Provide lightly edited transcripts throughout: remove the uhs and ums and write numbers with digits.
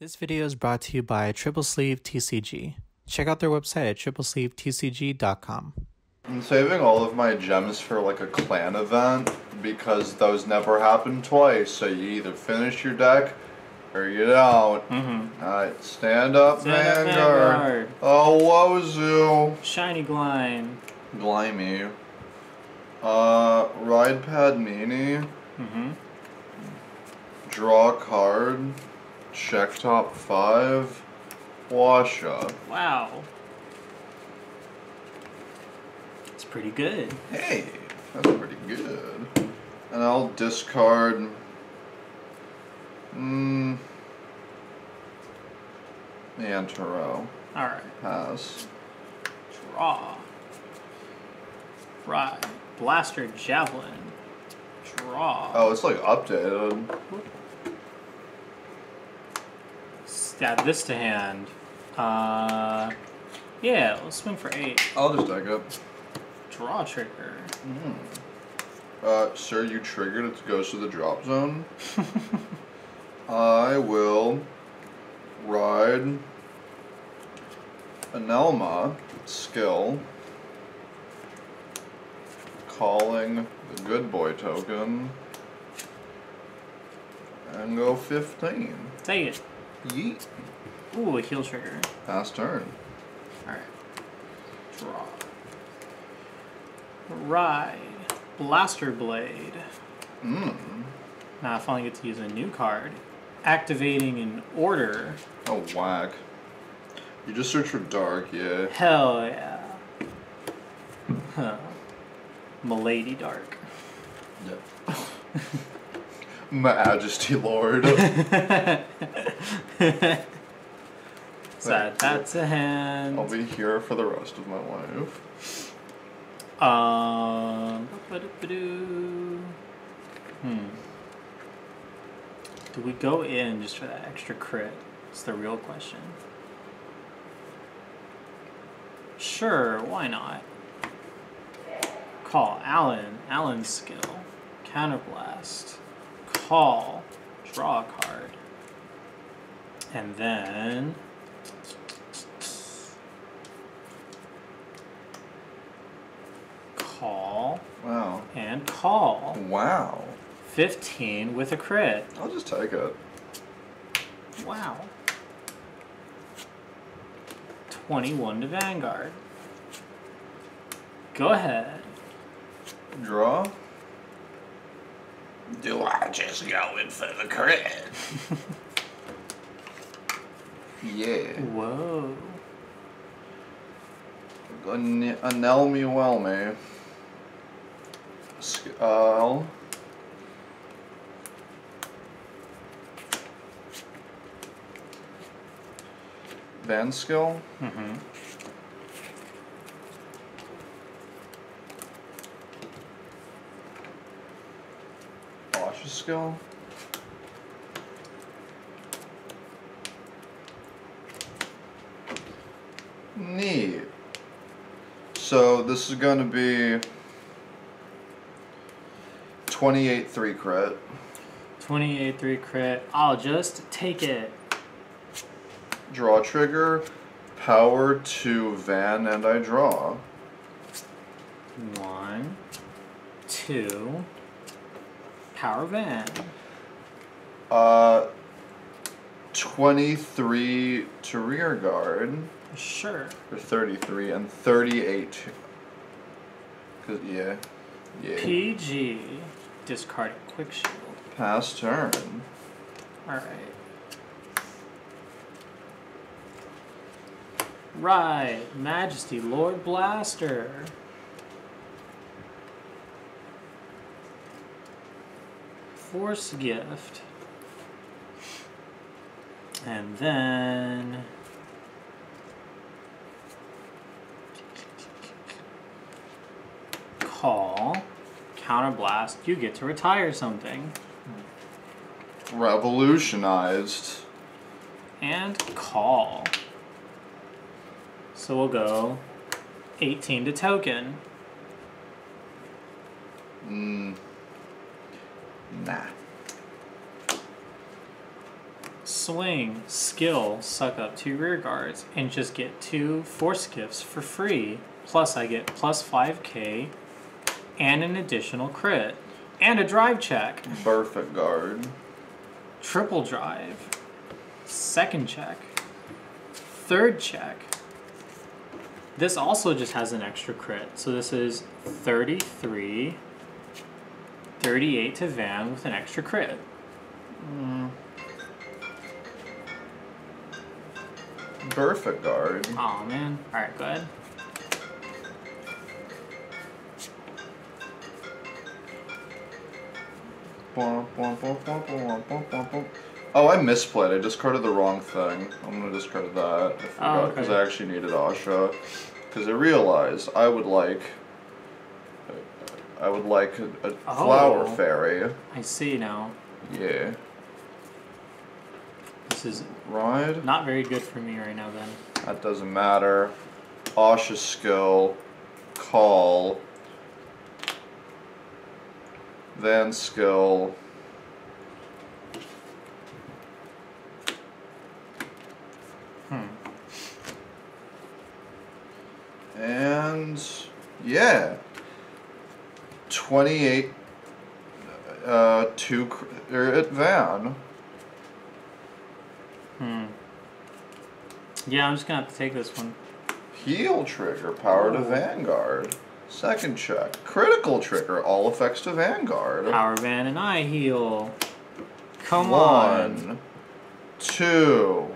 This video is brought to you by Triple Sleeve TCG. Check out their website at triplesleeveTCG.com. I'm saving all of my gems for like a clan event because those never happen twice. So you either finish your deck or you don't. Alright, stand up Vanguard. Oh, Wozu. Shiny Glime. Glimey. Ride Padmini. Draw card. Check top 5. Ahsha. Wow. That's pretty good. Hey, that's pretty good. And I'll discard. Antero. Alright. Pass. Draw. Right. Blaster Javelin. Draw. Oh, it's like updated. Stab this to hand. Yeah, we'll swing for 8. I'll just deck up. Draw trigger. Sir, you triggered. It goes to the drop zone. I will ride Anelma skill, calling the good boy token, and go 15. Take it. Yeet. Ooh, a heal trigger. Pass turn. Alright. Draw. Ride. Blaster Blade. Now I finally get to use a new card. Activating an order. Oh, whack. You just search for dark, yeah. Hell yeah. Huh. Milady Dark. Yep. Majesty Lord. So that's a hand. I'll be here for the rest of my life. Do we go in just for that extra crit? It's the real question. Sure, why not? Call Alan. Alan's skill. Counterblast. Call, draw a card, and then call. Wow. And call. Wow. 15 with a crit. I'll just take it. Wow. 21 to Vanguard. Go ahead. Draw. Do I just go in for the crit? Yeah. Whoa. Anelmielme. Van skill? Skill. Neat. So this is going to be 28-3 crit. 28-3 crit. I'll just take it. Draw trigger. Power to Van, and I draw. 1, 2. Power Van. 23 to rear guard. Sure. Or 33 and 38. Cause yeah. PG. Discard quick shield. Pass turn. All right. Right, Majesty Lord Blaster. Force Gift, and then call, counterblast, you get to retire something. Revolutionized. And call. So we'll go 18 to token. Sling skill suck up 2 rear guards and just get 2 force gifts for free. Plus I get plus 5k and an additional crit. And a drive check. Perfect guard. Triple drive. Second check. Third check. This also just has an extra crit. So this is 33, 38 to Van with an extra crit. Perfect guard. Aw, man. Alright, go ahead. Oh, I misplayed. I discarded the wrong thing. I'm going to discard that. I forgot because I actually needed Ahsha. Because I realized I would like a Flower Fairy. I see now. Yeah. This is right. Not very good for me right now then. That doesn't matter. Ahsha skill. Call. Then skill. And yeah, 28 to at Van. Yeah, I'm just gonna have to take this one. Heal trigger, power to Vanguard. Second check. Critical trigger, all effects to Vanguard. Power Van and I heal. Come on. 1, 2.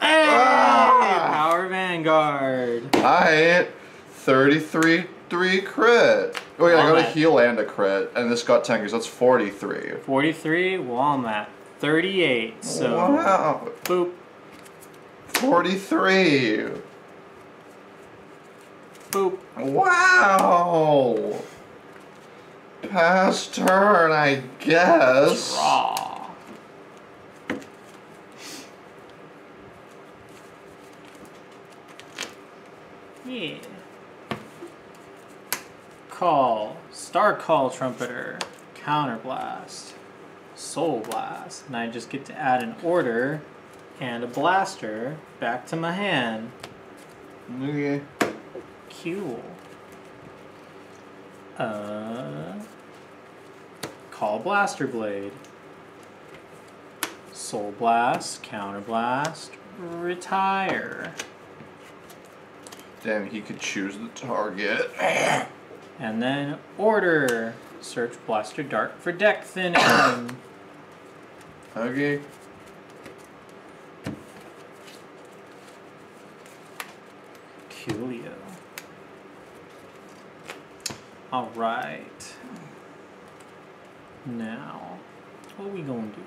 Hey! Ah! Power Vanguard. Alright. 33, 3 crit. Oh, yeah, I got a heal and a crit. And this got 10 because that's 43. 43, well, I'm at 38. So. Wow. Boop. 43. Boop. Wow! Pass turn, I guess. Draw. Yeah. Call. Star Call Trumpeter. Counter Blast. Soul Blast. And I just get to add an order and a blaster back to my hand. Okay. Cool. Call Blaster Blade. Soul Blast, Counter Blast, Retire. Damn, he could choose the target. And then Order. Search Blaster Dark for deck thinning. Okay. Coolio. All right. Now, what are we gonna do?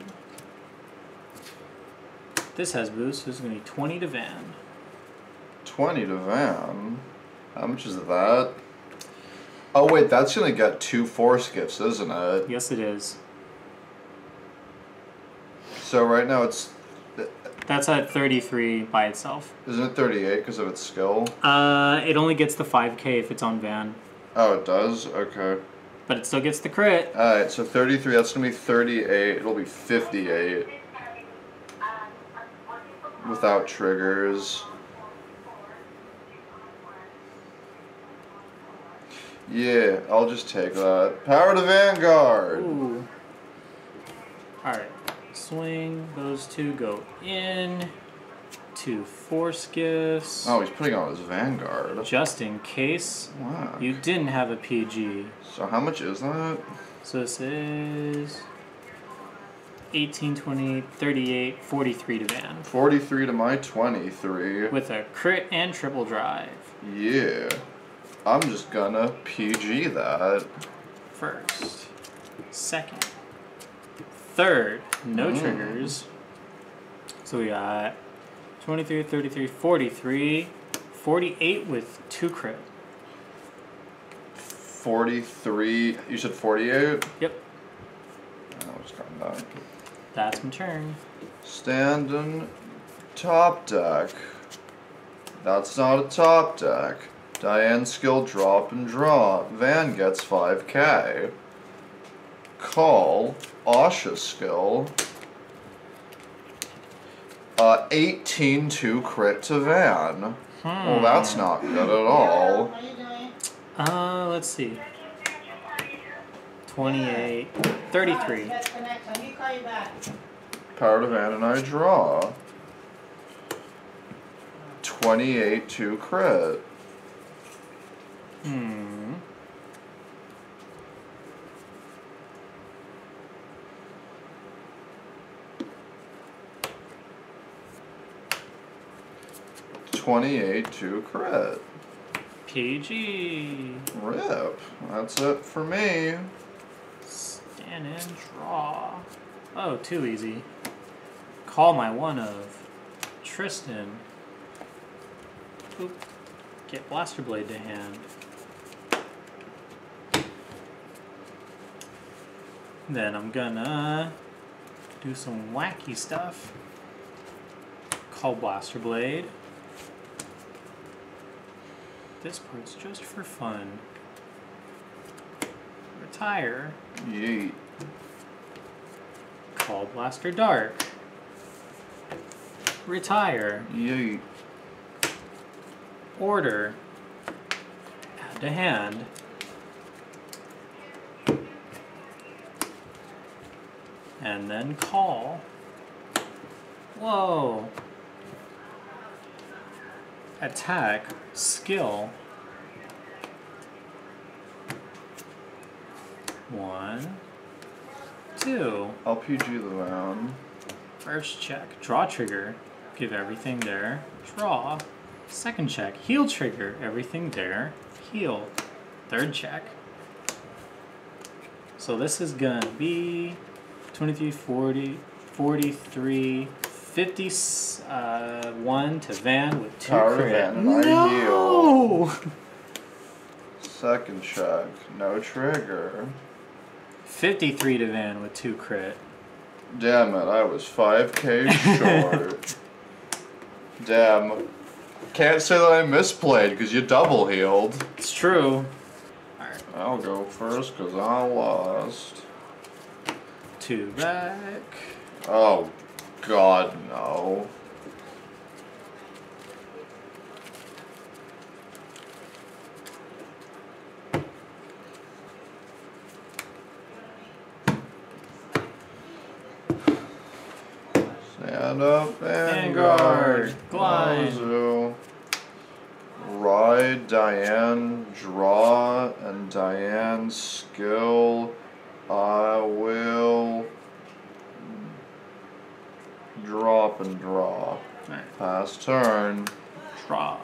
This has boost. So it's gonna be 20 to Van. 20 to Van. How much is that? Oh wait, that's gonna get 2 force gifts, isn't it? Yes, it is. So right now it's. That's at 33 by itself. Isn't it 38 because of its skill? It only gets the 5k if it's on Van. Oh, it does? Okay. But it still gets the crit. Alright, so 33, that's going to be 38. It'll be 58. Without triggers. Yeah, I'll just take that. Power to Vanguard! Ooh. Alright. Swing. Those two go in. 2 force gifts. Oh, he's putting on his Vanguard. Just in case you didn't have a PG. So how much is that? So this is 18, 20, 38, 43 to Van. 43 to my 23. With a crit and triple drive. Yeah. I'm just gonna PG that. First. Second. Third. No triggers. So we got 23, 33, 43, 48 with 2 crit. 43, you said 48? Yep. I'll just come back. That's my turn. Standing top deck. That's not a top deck. Diane skill drop and draw. Van gets 5k. Call. Ahsha skill. 18 to crit to Van. Hmm. Well, that's not good at all. What are you doing? Let's see. 28. 33. Power to Van and I draw. 28 to crit. Hmm. PG. Rip. That's it for me. Stand and draw. Oh, too easy. Call my one of Tristan. Oop. Get Blaster Blade to hand. Then I'm gonna do some wacky stuff. Call Blaster Blade. This part's just for fun. Retire. Yeet. Call Blaster Dark. Retire. Yeet. Order. Add to hand. And then call. Whoa. Attack, skill, 1, 2. LPG the round. First check, draw trigger, give everything there, draw. Second check, heal trigger, everything there, heal. Third check. So this is gonna be 23, 40, 43, 51 to Van with 2 crit. No! Second check, no trigger. 53 to Van with 2 crit. Damn it, I was 5K short. Damn. Can't say that I misplayed because you double healed. It's true. Alright. I'll go first because I lost. 2 back. Oh. God, no. Stand up, Vanguard. Glide. Wozu. Ride, Diane, draw, and Diane's skill. I will... drop and draw. Right. Pass turn. Draw.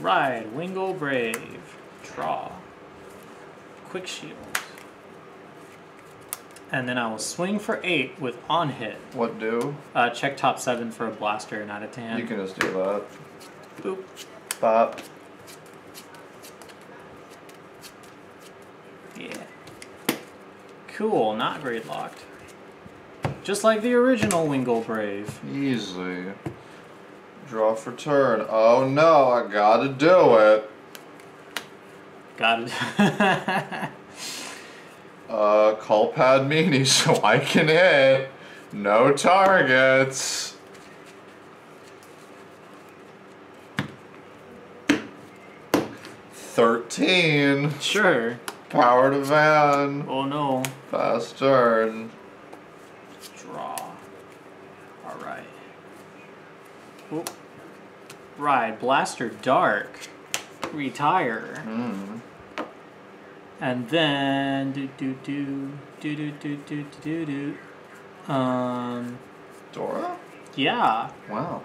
Ride. Wingle Brave. Draw. Quick shield. And then I will swing for 8 with on hit. What do? Check top 7 for a blaster and add it to hand. You can just do that. Boop. Bop. Yeah. Cool. Not grade locked. Just like the original Wingle Brave. Easy. Draw for turn. Oh no, I gotta do it. Gotta call Padmini so I can hit. No targets. $13. Sure. Power to Van. Oh no. Pass turn. Draw. Alright. Oop. Ride. Blaster Dark. Retire. Mm. And then Dora? Yeah. Wow.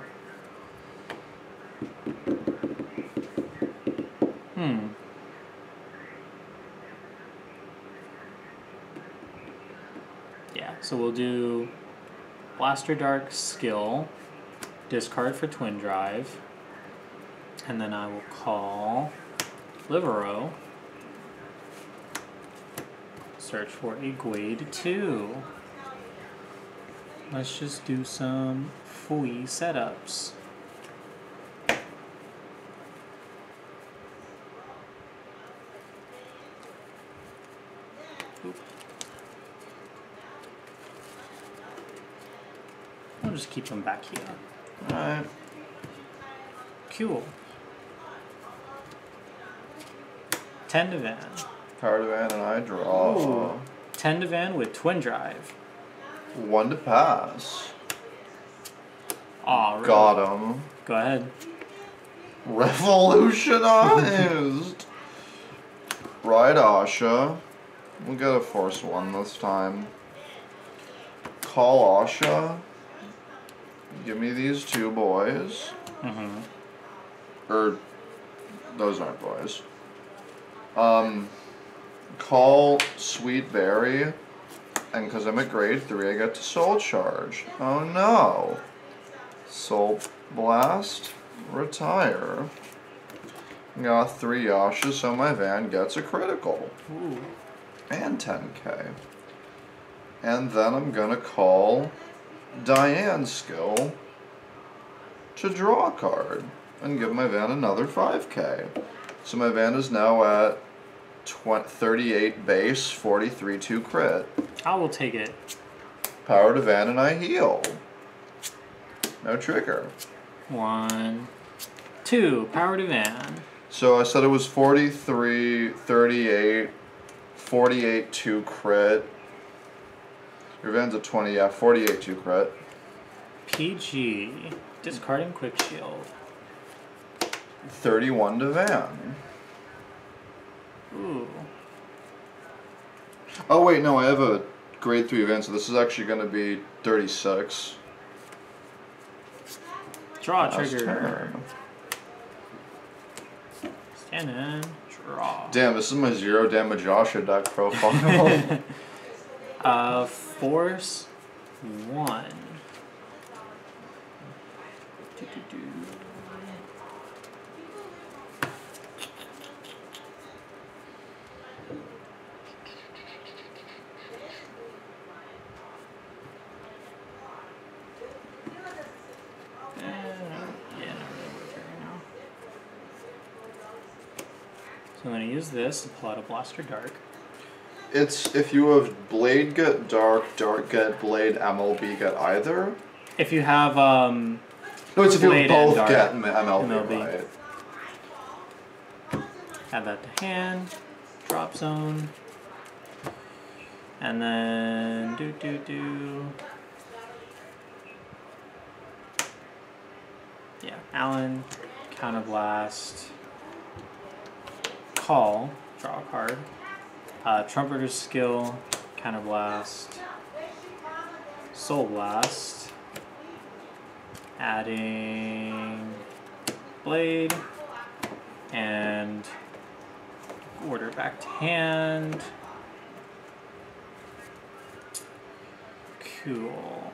Hmm. So we'll do Blaster Dark skill, discard for Twin Drive, and then I will call Libero, search for a grade 2. Let's just do some Fui setups. just keep them back here. Alright. Cool. 10 to Van. Power to Van and I draw. Ooh. 10 to Van with Twin Drive. 1 to pass. Aw, really? Got him. Go ahead. Revolutionized! Right, Ahsha. We'll get a Force 1 this time. Call Ahsha. Give me these two boys. Mm-hmm. Those aren't boys. Call Sweetberry, and because I'm at grade 3, I get to Soul Charge. Oh no! Soul Blast, retire. Got 3 Ahsha, so my Van gets a critical. Ooh. And 10k. And then I'm gonna call Diane's skill to draw a card and give my Van another 5k. So my Van is now at 38 base, 43-2 crit. I will take it. Power to Van and I heal. No trigger. 1, 2, power to Van. So I said it was 43, 38, 48-2 crit. Your Van's at 20, yeah, 48-2 crit. PG, discarding Quick Shield. 31 to Van. Ooh. Oh wait, no, I have a grade 3 Van, so this is actually going to be 36. Draw a trigger. Turn. Stand in. Draw. Damn, this is my 0 damage Ahsha deck profile. Force 1. So I'm going to use this to pull out a Blaster Dark. It's if you have Blade get Dark, Dark get Blade, MLB get either. If you have no, it's if you both get MLB. Right. Add that to hand, drop zone, and then yeah, Alan, counter blast. Call, draw a card, Trumpeter's skill, counter blast, Soul Blast, adding Blade, and order back to hand. Cool.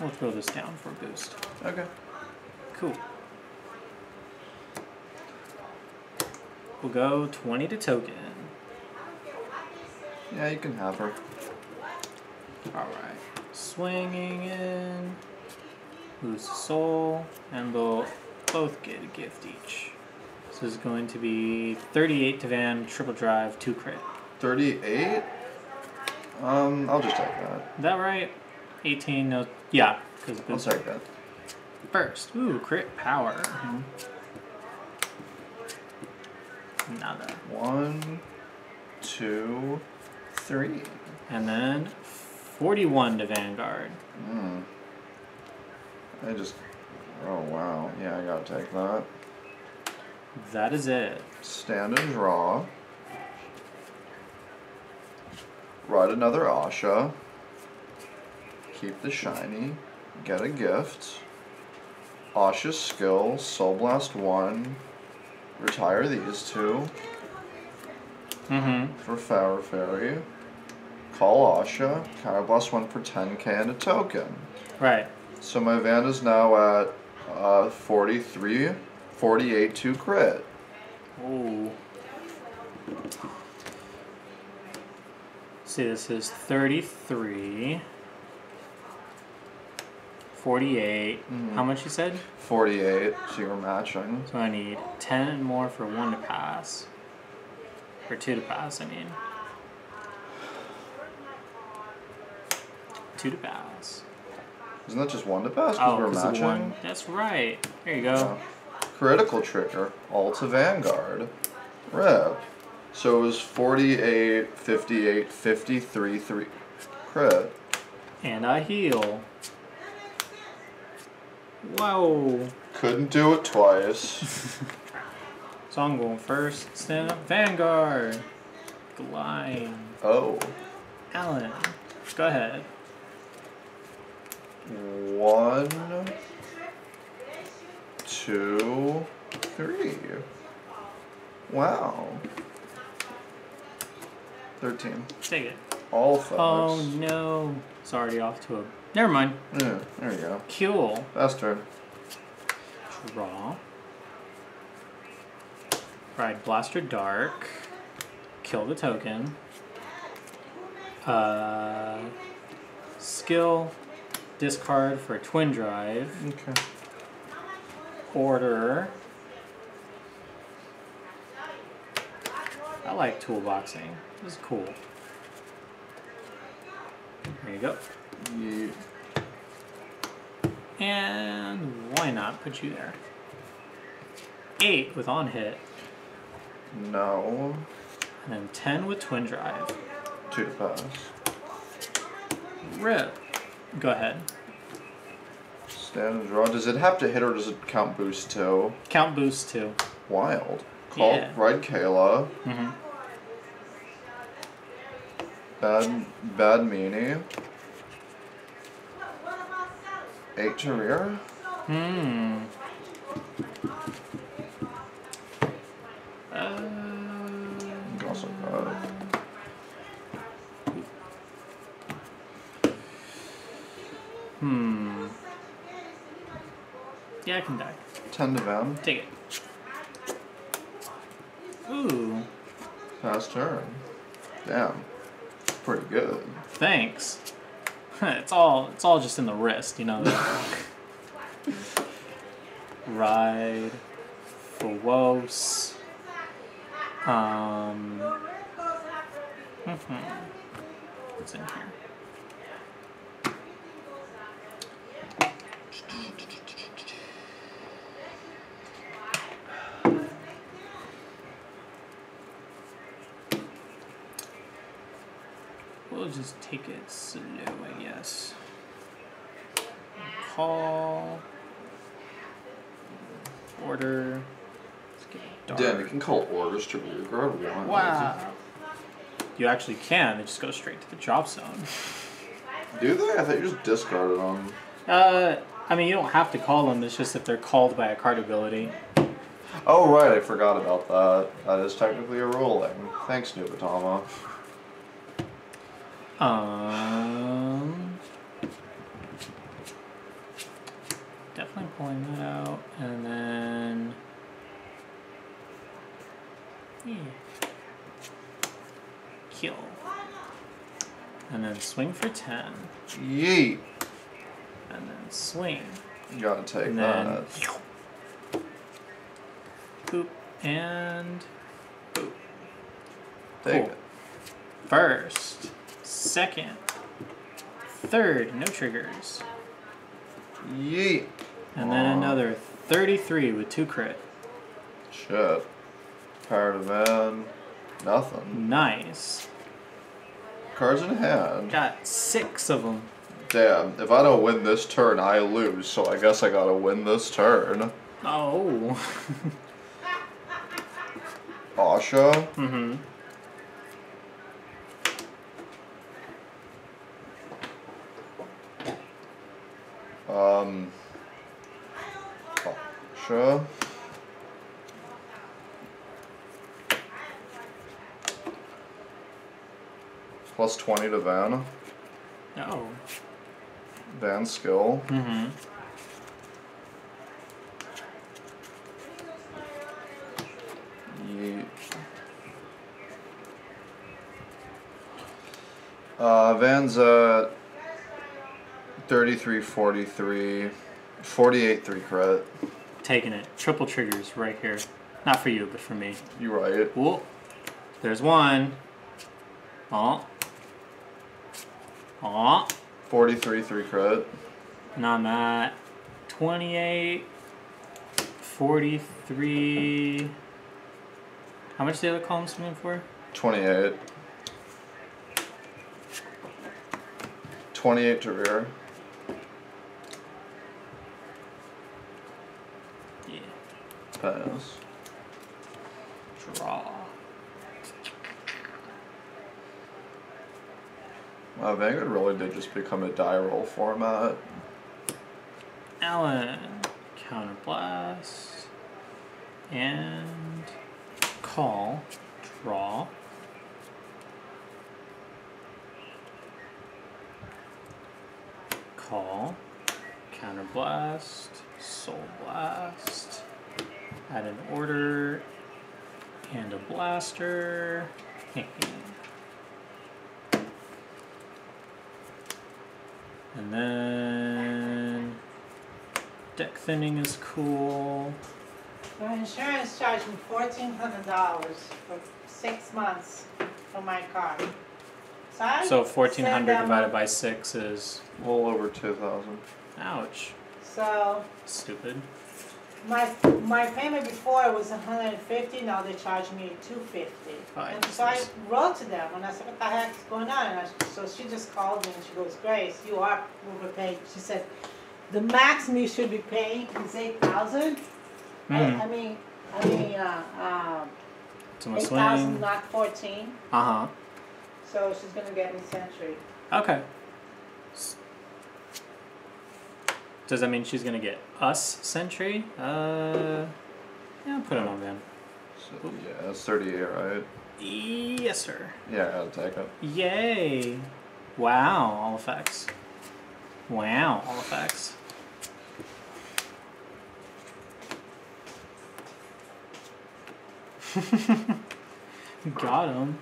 We'll throw this down for a boost. Okay. Cool. We'll go 20 to token. Yeah, you can have her. Alright. Swinging in. Lose the soul. And we'll both get a gift each. So this is going to be 38 to Van, triple drive, 2 crit. 38? I'll just take that. Is that right? 18, no, yeah. I'll take that. First, ooh, crit power. Mm-hmm. Nada. 1, 2, 3. And then 41 to Vanguard. Mm. I just, oh wow, yeah, I gotta take that. That is it. Stand and draw. Ride another Ahsha. Keep the shiny, get a gift, Ahsha's skill, Soul Blast 1, retire these two, for Flower Fairy, call Ahsha, counter blast 1 for 10k and a token. Right. So my Van is now at 43, 48, 2 crit. Ooh. See, this is 33. 48. Mm-hmm. How much you said? 48. So you're matching. So I need 10 more for 1 to pass. Or two to pass, I mean. Two to pass. Isn't that just one to pass? Because we're matching? One. That's right. There you go. Yeah. Critical trigger. All to Vanguard. Rip. So it was 48, 58, 53, 3. Crit. And I heal. Whoa. Couldn't do it twice. So I'm going first. Stand up. Vanguard. Glime. Oh. Alan. Go ahead. One, two, three. Wow. 13. Take it. All folks. Oh no. It's already off to a... Never mind. Yeah, there you go. Cool. Fast turn. Draw. Right, Blaster Dark. Kill the token. Skill. Discard for Twin Drive. Okay. Order. I like toolboxing. This is cool. There you go. Yeah. And why not put you there? 8 with on hit. No. And then 10 with Twin Drive. 2 to pass. Rip. Go ahead. Stand and draw. Does it have to hit or does it count boost too? Count boost too. Wild. Call, yeah. Ride Kayla. Mm-hmm. Padmini. 8 to rear. Hmm. You can also cut. Hmm. Yeah, I can die. 10 to Van. Take it. Ooh. Fast turn. Damn. Pretty good. Thanks. It's all just in the wrist, you know. Ride. Fawos. What's in here? Just take it slow, I guess. Call. Order. Damn, you can call orders to rearguard one. Wow. You actually can. They just go straight to the drop zone. Do they? I thought you just discarded them. I mean, you don't have to call them. It's just if they're called by a card ability. Oh, right. I forgot about that. That is technically a ruling. Thanks, Nubatama. Definitely pulling that out, and then kill, and then swing for 10. Yeet. And then swing. You gotta take and that. Boop and boop. Take it. First. Second, third, no triggers. Yeet. And then another 33 with 2 crit. Shit. Power to van. Nothing. Nice. Cards in hand. Got 6 of them. Damn. If I don't win this turn, I lose. So I guess I gotta win this turn. Oh. Ahsha. Mm-hmm. Sure. Plus 20 to Van. No. Van skill. Mm-hmm. Yeet. Van's at 33, 43, 48, 3 crit. Taking it. Triple triggers right here. Not for you, but for me. You're right. Whoa. There's one. Aw. Aw. 43, 3 credit. And I'm at 28, 43. How much did the other columns come in for? 28. 28 to rear. Yeah. Pass. Draw. Wow, Vanguard really did just become a die roll format. Alan. Counterblast. And call. Draw. Call, counterblast, soul blast, add an order, and a blaster. And then deck thinning is cool. My insurance charged me $1,400 for 6 months for my car. So 1,400 divided by 6 is a little over 2,000. Ouch. So stupid. My payment before was 150. Now they charge me 250. And so I wrote to them and I said, "What the heck is going on?" And so she just called me and she goes, "Grace, you are overpaid." She said, "The maximum you should be paying is 8,000." I mean, 8,000, not 14. Uh huh. So she's going to get me Sentry. Okay. Does that mean she's going to get us Sentry? Yeah, put it on them. So, yeah, that's 38, right? Yes, sir. Yeah, I'll take it. Yay. Wow, all effects. Wow, all effects. Got him.